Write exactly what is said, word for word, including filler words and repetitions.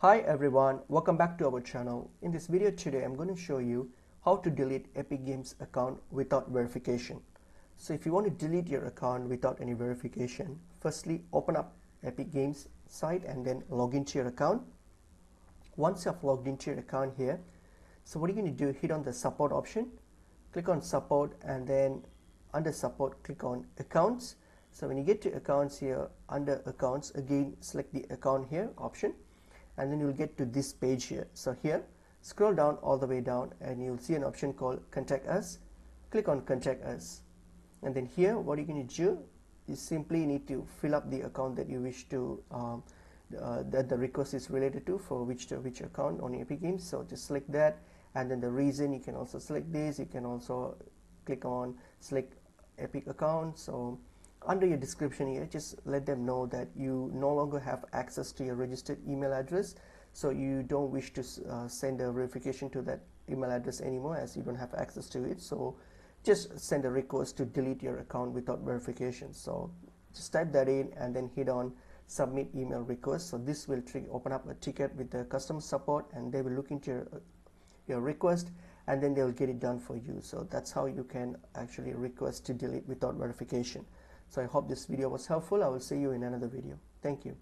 Hi everyone, welcome back to our channel. In this video today, I'm going to show you how to delete Epic Games account without verification. So if you want to delete your account without any verification, firstly open up Epic Games site and then log into your account. Once you've logged into your account here, so what you're going to do, hit on the support option, click on support, and then under support click on accounts. So when you get to accounts here, under accounts again select the account here option, and then you'll get to this page here. So here, scroll down all the way down and you'll see an option called contact us. Click on contact us, and then here what you're going to do, you simply need to fill up the account that you wish to um, uh, that the request is related to, for which to which account on Epic Games. So just select that, and then the reason, you can also select this, you can also click on select Epic account. So under your description here, just let them know that you no longer have access to your registered email address, so you don't wish to uh, send a verification to that email address anymore, as you don't have access to it. So just send a request to delete your account without verification. So just type that in and then hit on submit email request. So this will trigger, open up a ticket with the customer support, and they will look into your, your request, and then they will get it done for you. So that's how you can actually request to delete without verification. So I hope this video was helpful. I will see you in another video. Thank you.